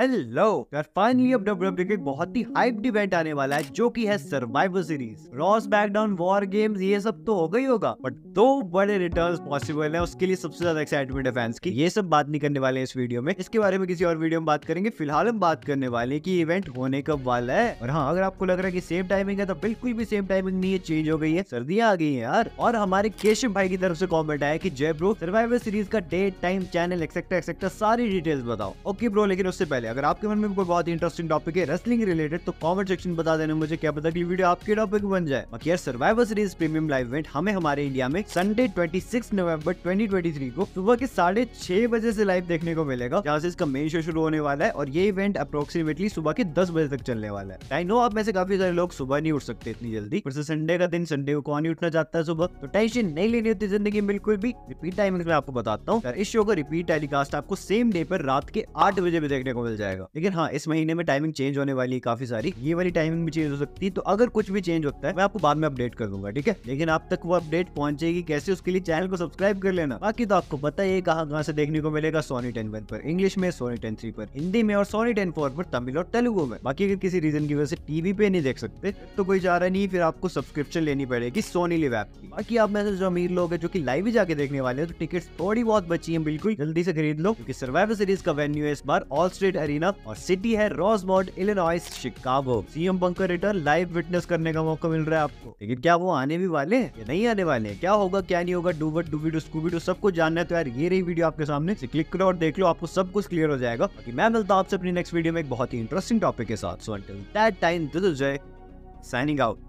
Hello यार, finally अब WWE के बहुत ही हाइप्ड इवेंट आने वाला है जो कि है Survivor Series. Raw, SmackDown, war games, ये सब तो होगा ही होगा, बट दो बड़े रिटर्न्स पॉसिबल हैं। उसके लिए सबसे ज्यादा एक्साइटमेंट है फैंस की। ये सब बात नहीं करने वाले हैं इस वीडियो में, इसके बारे में किसी और वीडियो में बात करेंगे। फिलहाल हम बात करने वाले हैं कि इवेंट होने कब वाला है। और हाँ, अगर आपको लग रहा है कि सेम टाइमिंग है तो बिल्कुल भी सेम टाइमिंग नहीं है, चेंज हो गई है। सर्दियाँ आ गई है यार। और हमारे केशव भाई की तरफ से कॉमेंट आया कि जय ब्रो, सर्वाइवर सीरीज का date, time, channel, etcetera etcetera सारी डिटेल्स बताओ। ओके ब्रो, लेकिन उससे पहले अगर आपके मन में कोई बहुत इंटरेस्टिंग टॉपिक है रेसलिंग रिलेटेड तो कमेंट सेक्शन बता देना मुझे, क्या पता कि वीडियो आपके टॉपिक बन जाए। बाकी यार, Survivor Series premium live event हमें हमारे इंडिया में संडे 26 नवंबर 2023 को सुबह के 6:30 बजे से लाइव देखने को मिलेगा, जहाँ से इसका मेन शो शुरू होने वाला है। और ये इवेंट अप्रोक्सीमेटली सुबह के 10 बजे तक चलने वाला है। आई नो आप में से काफी सारे लोग सुबह नहीं उठ सकते इतनी जल्दी, पर संडे का दिन, संडे को कौन ही उठना चाहता है सुबह। तो टेंशन नहीं लेनी होती जिंदगी बिल्कुल भी। रिपीट टाइमिंग में आपको बताता हूँ, इस शो का रिपीट टेलीकास्ट आपको सेम डे पर रात के 8 बजे भी देखने को मिल जाएगा। लेकिन हाँ, इस महीने में टाइमिंग चेंज होने वाली है काफी सारी, ये वाली टाइमिंग भी चेंज हो सकती है। तो अगर कुछ भी चेंज होता है मैं आपको बाद में अपडेट कर दूंगा, ठीक है। लेकिन आप तक वो अपडेट पहुंचेगी कैसे, उसके लिए चैनल को सब्सक्राइब कर लेना। बाकी तो आपको पता है कहाँ से देखने को मिलेगा। Sony 10 पर इंग्लिश में, Sony 10 3 पर हिंदी में, और Sony 10 4 पर तमिल और तेलुगु में। बाकी अगर किसी रीजन की वजह से टीवी पे नहीं देख सकते तो कोई जा रहा नहीं, फिर आपको सब्सक्रिप्शन लेनी पड़ेगी Sony Liv ऐप की। बाकी आप में से जो अमीर लोग है जो की लाइव ही जाके देखने वाले हैं, तो टिकट थोड़ी बहुत बची है, बिल्कुल जल्दी से खरीद लो, क्योंकि सर्वाइवर सीरीज का वेन्यू है इस बार ऑल स्टेट अरीना और सिटी है Rosemont, Illinois, Chicago. CM Punk का रिटर्न लाइव विटनेस करने का मौका मिल रहा है आपको। लेकिन क्या वो आने भी वाले हैं या नहीं आने वाले हैं, क्या होगा क्या नहीं होगा, डू वट, डूबी डू, स्कूबी डू, सब कुछ जानना है तो यार ये रही वीडियो आपके सामने, से क्लिक करो और देख लो, आपको सब कुछ क्लियर हो जाएगा। बाकी मैं मिलता हूं आपसे अपनी नेक्स्ट वीडियो में एक बहुत ही इंटरेस्टिंग टॉपिक के साथ। So until that time, this is जय साइनिंग आउट।